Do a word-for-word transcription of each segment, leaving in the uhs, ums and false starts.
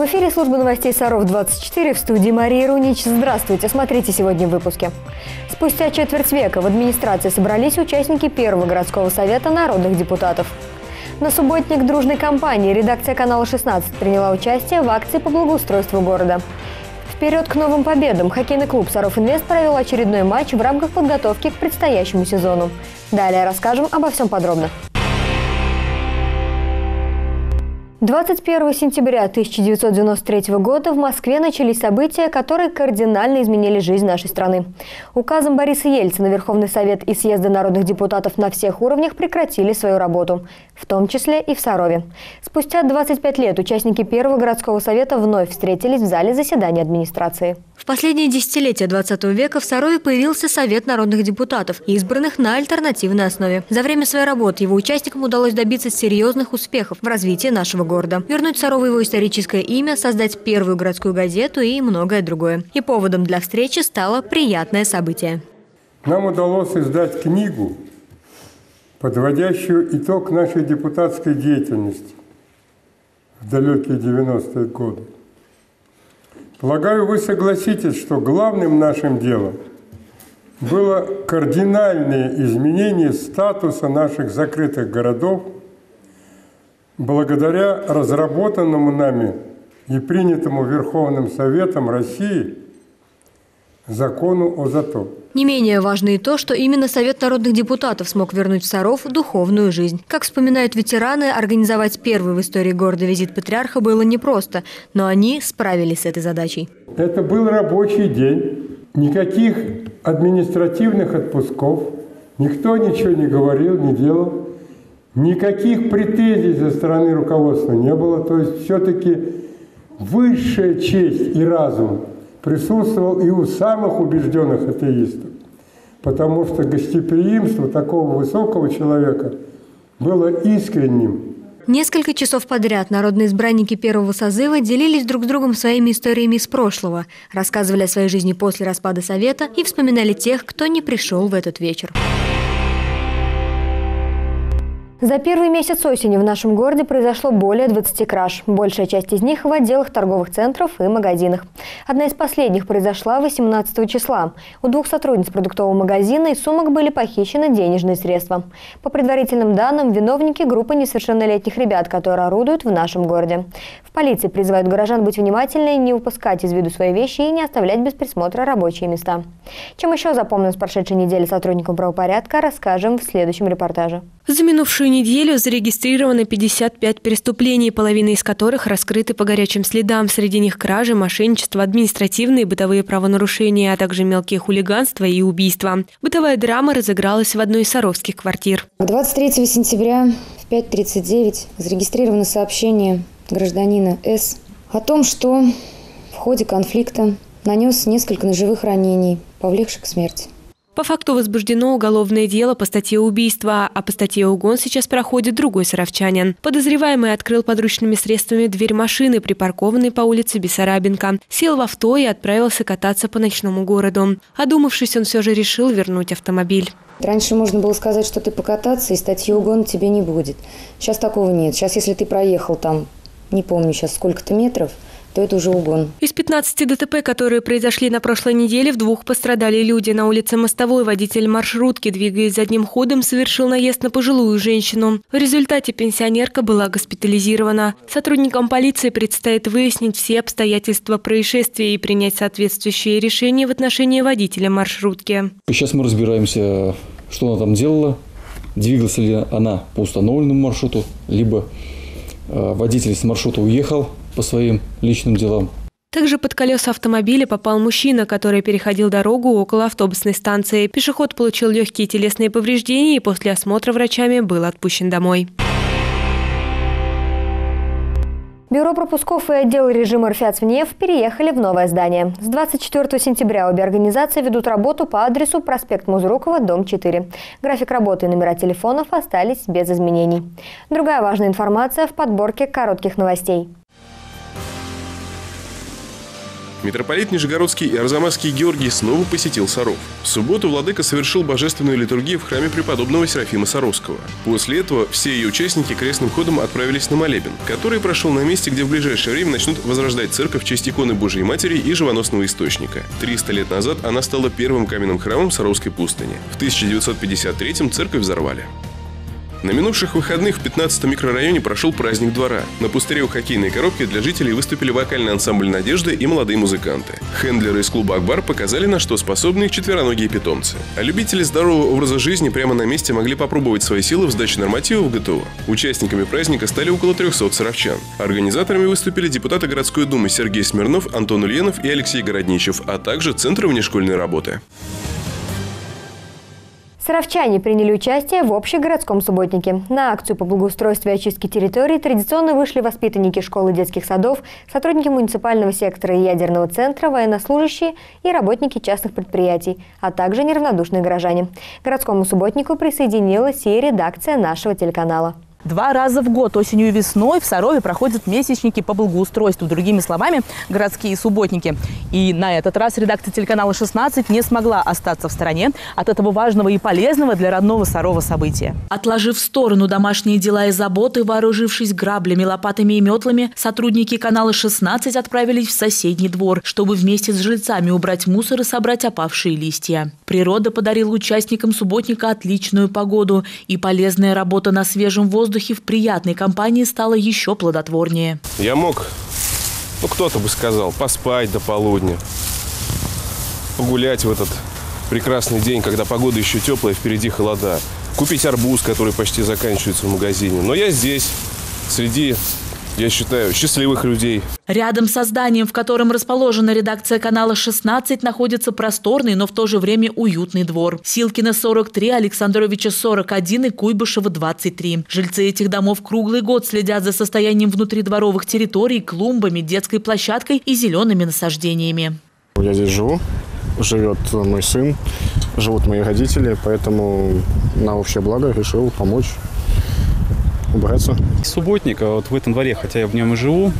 В эфире служба новостей «Саров двадцать четыре», в студии Мария Рунич. Здравствуйте! Смотрите сегодня в выпуске. Спустя четверть века в администрации собрались участники первого городского совета народных депутатов. На субботник дружной кампании редакция «Канала шестнадцать» приняла участие в акции по благоустройству города. Вперед к новым победам! Хоккейный клуб «Саров-Инвест» провел очередной матч в рамках подготовки к предстоящему сезону. Далее расскажем обо всем подробно. двадцать первого сентября тысяча девятьсот девяносто третьего года в Москве начались события, которые кардинально изменили жизнь нашей страны. Указом Бориса Ельцина Верховный Совет и Съезды народных депутатов на всех уровнях прекратили свою работу, в том числе и в Сарове. Спустя двадцать пять лет участники Первого городского совета вновь встретились в зале заседания администрации. В последние десятилетия двадцатого века в Сарове появился Совет народных депутатов, избранных на альтернативной основе. За время своей работы его участникам удалось добиться серьезных успехов в развитии нашего города. города, вернуть Сарову его историческое имя, создать первую городскую газету и многое другое. И поводом для встречи стало приятное событие. Нам удалось издать книгу, подводящую итог нашей депутатской деятельности в далекие девяностые годы. Полагаю, вы согласитесь, что главным нашим делом было кардинальное изменение статуса наших закрытых городов благодаря разработанному нами и принятому Верховным Советом России закону о ЗАТО. Не менее важно и то, что именно Совет народных депутатов смог вернуть в Саров духовную жизнь. Как вспоминают ветераны, организовать первый в истории города визит патриарха было непросто, но они справились с этой задачей. Это был рабочий день, никаких административных отпусков, никто ничего не говорил, не делал. Никаких претензий со стороны руководства не было, то есть все-таки высшая честь и разум присутствовал и у самых убежденных атеистов, потому что гостеприимство такого высокого человека было искренним. Несколько часов подряд народные избранники первого созыва делились друг с другом своими историями из прошлого, рассказывали о своей жизни после распада Совета и вспоминали тех, кто не пришел в этот вечер. За первый месяц осени в нашем городе произошло более двадцати краж. Большая часть из них в отделах торговых центров и магазинах. Одна из последних произошла восемнадцатого числа. У двух сотрудниц продуктового магазина из сумок были похищены денежные средства. По предварительным данным, виновники — группы несовершеннолетних ребят, которые орудуют в нашем городе. В полиции призывают горожан быть внимательнее, не упускать из виду свои вещи и не оставлять без присмотра рабочие места. Чем еще запомнилось прошедшей неделе сотрудникам правопорядка, расскажем в следующем репортаже. За минувшую неделю зарегистрировано пятьдесят пять преступлений, половина из которых раскрыты по горячим следам. Среди них кражи, мошенничество, административные и бытовые правонарушения, а также мелкие хулиганства и убийства. Бытовая драма разыгралась в одной из саровских квартир. двадцать третьего сентября в пять тридцать девять зарегистрировано сообщение гражданина С. о том, что в ходе конфликта нанес несколько ножевых ранений, повлекших к смерти. По факту возбуждено уголовное дело по статье убийства, а по статье угон сейчас проходит другой саровчанин. Подозреваемый открыл подручными средствами дверь машины, припаркованной по улице Бессарабенко, сел в авто и отправился кататься по ночному городу. Одумавшись, он все же решил вернуть автомобиль. Раньше можно было сказать, что ты покататься, и статьи угона тебе не будет. Сейчас такого нет. Сейчас, если ты проехал там, не помню сейчас, сколько-то метров, то это уже угон. Из пятнадцати ДТП, которые произошли на прошлой неделе, в двух пострадали люди. На улице Мостовой водитель маршрутки, двигаясь задним ходом, совершил наезд на пожилую женщину. В результате пенсионерка была госпитализирована. Сотрудникам полиции предстоит выяснить все обстоятельства происшествия и принять соответствующие решения в отношении водителя маршрутки. Сейчас мы разбираемся, что она там делала, двигалась ли она по установленному маршруту, либо водитель с маршрута уехал по своим личным делам. Также под колеса автомобиля попал мужчина, который переходил дорогу около автобусной станции. Пешеход получил легкие телесные повреждения и после осмотра врачами был отпущен домой. Бюро пропусков и отдел режима эр эф цэ ВНИИЭФ переехали в новое здание. С двадцать четвёртого сентября обе организации ведут работу по адресу проспект Музрукова, дом четыре. График работы и номера телефонов остались без изменений. Другая важная информация в подборке коротких новостей. Митрополит Нижегородский и Арзамасский Георгий снова посетил Саров. В субботу владыка совершил божественную литургию в храме преподобного Серафима Саровского. После этого все ее участники крестным ходом отправились на молебен, который прошел на месте, где в ближайшее время начнут возрождать церковь в честь иконы Божией Матери и Живоносного Источника. триста лет назад она стала первым каменным храмом Саровской пустыни. В тысяча девятьсот пятьдесят третьем церковь взорвали. На минувших выходных в пятнадцатом микрорайоне прошел праздник двора. На пустыре у хоккейной коробки для жителей выступили вокальный ансамбль «Надежды» и молодые музыканты. Хендлеры из клуба «Акбар» показали, на что способны их четвероногие питомцы. А любители здорового образа жизни прямо на месте могли попробовать свои силы в сдаче нормативов ГТО. Участниками праздника стали около трёхсот саровчан. Организаторами выступили депутаты городской думы Сергей Смирнов, Антон Ульенов и Алексей Городничев, а также Центр внешкольной работы. Саровчане приняли участие в общегородском субботнике. На акцию по благоустройству и очистке территории традиционно вышли воспитанники школы и детских садов, сотрудники муниципального сектора и ядерного центра, военнослужащие и работники частных предприятий, а также неравнодушные горожане. К городскому субботнику присоединилась и редакция нашего телеканала. Два раза в год, осенью и весной, в Сарове проходят месячники по благоустройству, другими словами, городские субботники. И на этот раз редакция телеканала шестнадцать не смогла остаться в стороне от этого важного и полезного для родного Сарова события. Отложив в сторону домашние дела и заботы, вооружившись граблями, лопатами и метлами, сотрудники канала шестнадцать отправились в соседний двор, чтобы вместе с жильцами убрать мусор и собрать опавшие листья. Природа подарила участникам субботника отличную погоду, и полезная работа на свежем воздухе в приятной компании стало еще плодотворнее. Я мог, ну кто-то бы сказал, поспать до полудня, погулять в этот прекрасный день, когда погода еще теплая, впереди холода, купить арбуз, который почти заканчивается в магазине. Но я здесь, среди... я считаю, счастливых людей. Рядом со зданием, в котором расположена редакция канала шестнадцать, находится просторный, но в то же время уютный двор. Силкина сорок три, Александровича сорок один и Куйбышева двадцать три. Жильцы этих домов круглый год следят за состоянием внутридворовых территорий, клумбами, детской площадкой и зелеными насаждениями. Я здесь живу, живет мой сын, живут мои родители, поэтому на общее благо решил помочь. Убраться. Субботник вот в этом дворе, хотя я в нем и живу,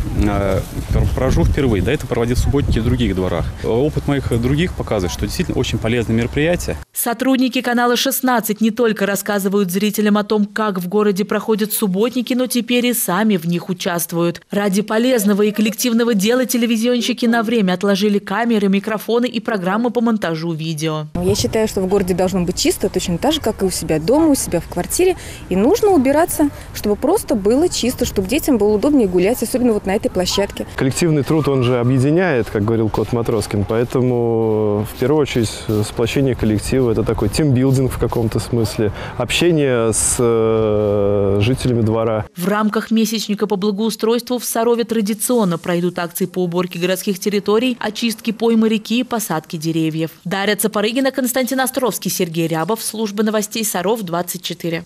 прожил впервые. До этого проводил субботники в других дворах. Опыт моих других показывает, что действительно очень полезное мероприятие. Сотрудники канала шестнадцать не только рассказывают зрителям о том, как в городе проходят субботники, но теперь и сами в них участвуют. Ради полезного и коллективного дела телевизионщики на время отложили камеры, микрофоны и программы по монтажу видео. Я считаю, что в городе должно быть чисто, точно так же, как и у себя дома, у себя в квартире. И нужно убираться, чтобы просто было чисто, чтобы детям было удобнее гулять, особенно вот на этой площадке. Коллективный труд, он же объединяет, как говорил Кот Матроскин, поэтому в первую очередь сплочение коллектива – это такой тимбилдинг в каком-то смысле, общение с э, жителями двора. В рамках месячника по благоустройству в Сарове традиционно пройдут акции по уборке городских территорий, очистке поймы реки и посадке деревьев. Дарья Цапорыгина, Константин Островский, Сергей Рябов, служба новостей Саров двадцать четыре.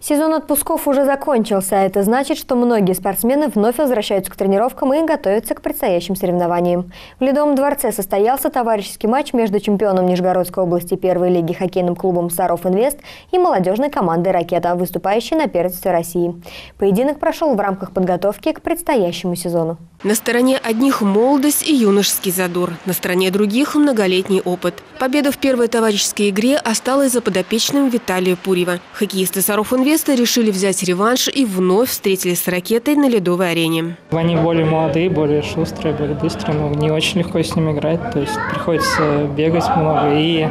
Сезон отпусков уже закончился, а это значит, что многие спортсмены вновь возвращаются к тренировкам и готовятся к предстоящим соревнованиям. В Ледовом дворце состоялся товарищеский матч между чемпионом Нижегородской области первой лиги хоккейным клубом «Саров-Инвест» и молодежной командой «Ракета», выступающей на первенстве России. Поединок прошел в рамках подготовки к предстоящему сезону. На стороне одних молодость и юношеский задор, на стороне других многолетний опыт. Победа в первой товарищеской игре осталась за подопечным Виталия Пурьева. Хоккеисты «Саров-Инвест» решили взять реванш и вновь встретились с «Ракетой» на ледовой арене. Они более молодые, более шустрые, более быстрые, но не очень легко с ними играть, то есть приходится бегать много. И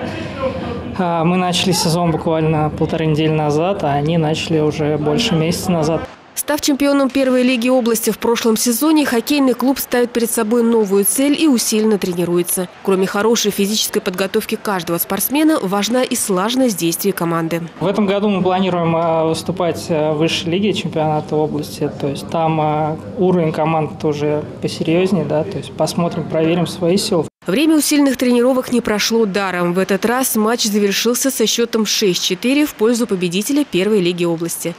а, мы начали сезон буквально полторы недели назад, а они начали уже больше месяца назад. Став чемпионом первой лиги области в прошлом сезоне, хоккейный клуб ставит перед собой новую цель и усиленно тренируется. Кроме хорошей физической подготовки каждого спортсмена, важна и слаженность действий команды. В этом году мы планируем выступать в высшей лиге чемпионата области. То есть там уровень команд тоже посерьезнее, да, то есть посмотрим, проверим свои силы. Время усиленных тренировок не прошло даром. В этот раз матч завершился со счетом шесть-четыре в пользу победителя первой лиги области.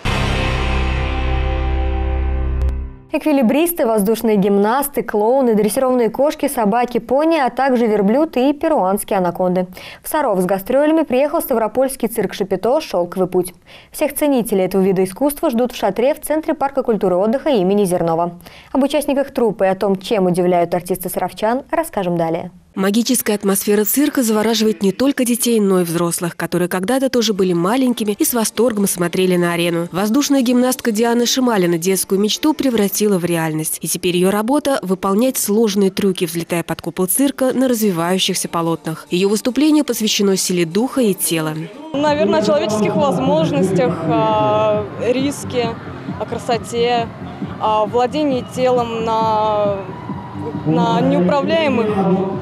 Эквилибристы, воздушные гимнасты, клоуны, дрессированные кошки, собаки, пони, а также верблюды и перуанские анаконды. В Саров с гастролями приехал Ставропольский цирк Шапито «Шелковый путь». Всех ценителей этого вида искусства ждут в шатре в Центре парка культуры и отдыха имени Зернова. Об участниках труппы и о том, чем удивляют артисты саровчан, расскажем далее. Магическая атмосфера цирка завораживает не только детей, но и взрослых, которые когда-то тоже были маленькими и с восторгом смотрели на арену. Воздушная гимнастка Диана Шималина детскую мечту превратила в реальность. И теперь ее работа – выполнять сложные трюки, взлетая под купол цирка на развивающихся полотнах. Ее выступление посвящено силе духа и тела. Наверное, о человеческих возможностях, о риске, о красоте, о владении телом на... на неуправляемых,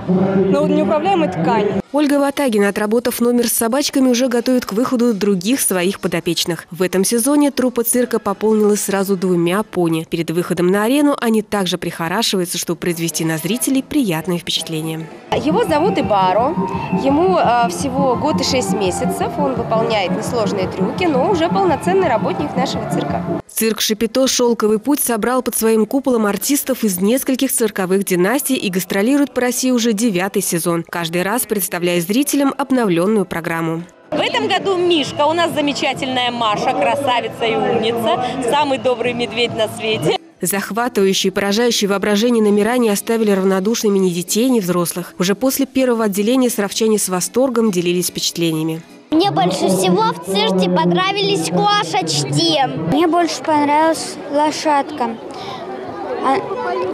на неуправляемой ткани. Ольга Ватагина, отработав номер с собачками, уже готовит к выходу других своих подопечных. В этом сезоне труппа цирка пополнилась сразу двумя пони. Перед выходом на арену они также прихорашиваются, чтобы произвести на зрителей приятное впечатление. Его зовут Ибаро. Ему всего год и шесть месяцев. Он выполняет несложные трюки, но уже полноценный работник нашего цирка. Цирк Шапито «Шелковый путь» собрал под своим куполом артистов из нескольких цирковых династий и гастролирует по России уже девятый сезон, каждый раз представляя зрителям обновленную программу. В этом году Мишка, у нас замечательная Маша, красавица и умница, самый добрый медведь на свете. Захватывающие и поражающие воображение номера не оставили равнодушными ни детей, ни взрослых. Уже после первого отделения саровчане с восторгом делились впечатлениями. Мне больше всего в цирке понравились кошечки. Мне больше понравилась лошадка.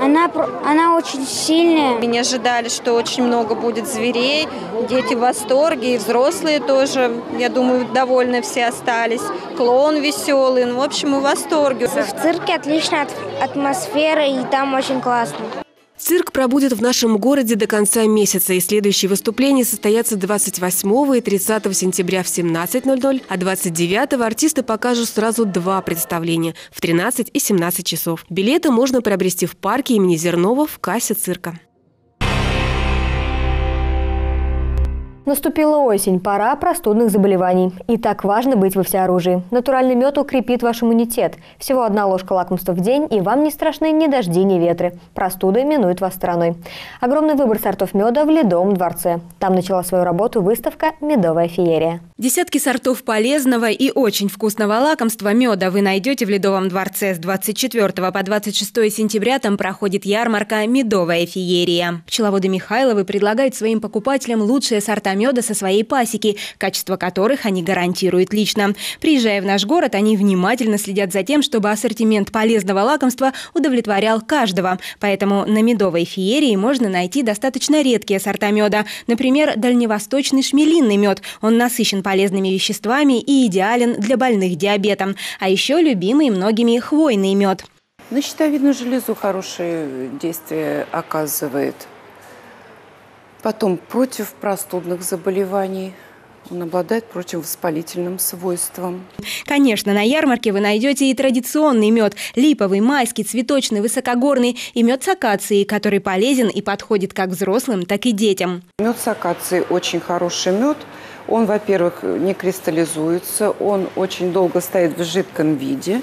Она, она очень сильная. Мы не ожидали, что очень много будет зверей. Дети в восторге, и взрослые тоже, я думаю, довольны все остались. Клоун веселый, ну, в общем, мы в восторге. В цирке отличная атмосфера, и там очень классно. Цирк пробудет в нашем городе до конца месяца, и следующие выступления состоятся двадцать восьмого и тридцатого сентября в семнадцать ноль-ноль, а двадцать девятого артисты покажут сразу два представления в тринадцать и семнадцать часов. Билеты можно приобрести в парке имени Зернова в кассе цирка. Наступила осень, пора простудных заболеваний. И так важно быть во всеоружии. Натуральный мед укрепит ваш иммунитет. Всего одна ложка лакомства в день, и вам не страшны ни дожди, ни ветры. Простуды минуют вас страной. Огромный выбор сортов меда в Ледовом дворце. Там начала свою работу выставка «Медовая феерия». Десятки сортов полезного и очень вкусного лакомства меда вы найдете в Ледовом дворце. С двадцать четвёртого по двадцать шестое сентября там проходит ярмарка «Медовая феерия». Пчеловоды Михайловы предлагают своим покупателям лучшие сорта меда со своей пасеки, качество которых они гарантируют лично. Приезжая в наш город, они внимательно следят за тем, чтобы ассортимент полезного лакомства удовлетворял каждого. Поэтому на медовой феерии можно найти достаточно редкие сорта меда. Например, дальневосточный шмелинный мед. Он насыщен полезными веществами и идеален для больных диабетом. А еще любимый многими хвойный мед. На щитовидную железу хорошее действие оказывает. Потом против простудных заболеваний. Он обладает противовоспалительным свойством. Конечно, на ярмарке вы найдете и традиционный мед. Липовый, майский, цветочный, высокогорный. И мед с акацией, который полезен и подходит как взрослым, так и детям. Мед с акацией очень хороший мед. Он, во-первых, не кристаллизуется. Он очень долго стоит в жидком виде.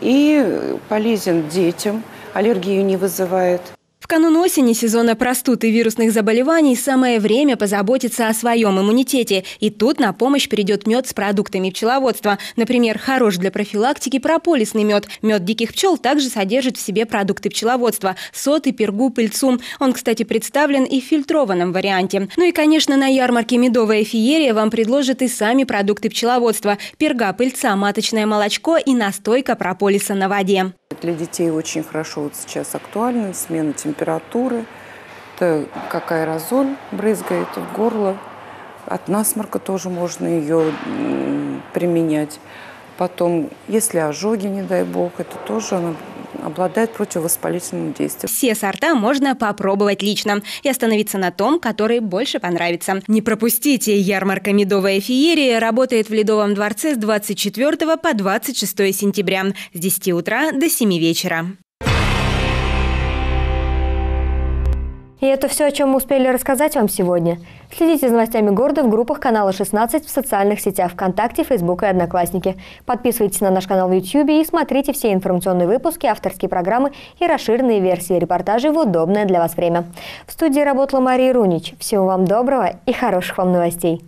И полезен детям. Аллергию не вызывает. В канун осени, сезона простуд и вирусных заболеваний, самое время позаботиться о своем иммунитете. И тут на помощь придет мед с продуктами пчеловодства. Например, хорош для профилактики прополисный мед. Мед диких пчел также содержит в себе продукты пчеловодства – соты, пергу, пыльцу. Он, кстати, представлен и в фильтрованном варианте. Ну и, конечно, на ярмарке «Медовая феерия» вам предложат и сами продукты пчеловодства – перга, пыльца, маточное молочко и настойка прополиса на воде. Для детей очень хорошо вот сейчас актуальна смена температуры, это как аэрозоль брызгает в горло, от насморка тоже можно ее применять. Потом, если ожоги, не дай бог, это тоже она обладает противовоспалительным действием. Все сорта можно попробовать лично и остановиться на том, который больше понравится. Не пропустите! Ярмарка «Медовая феерия» работает в Ледовом дворце с двадцать четвёртого по двадцать шестое сентября с десяти утра до семи вечера. И это все, о чем мы успели рассказать вам сегодня. – Следите за новостями города в группах канала шестнадцать в социальных сетях ВКонтакте, Facebook и Одноклассники. Подписывайтесь на наш канал в YouTube и смотрите все информационные выпуски, авторские программы и расширенные версии репортажей в удобное для вас время. В студии работала Мария Рунич. Всего вам доброго и хороших вам новостей!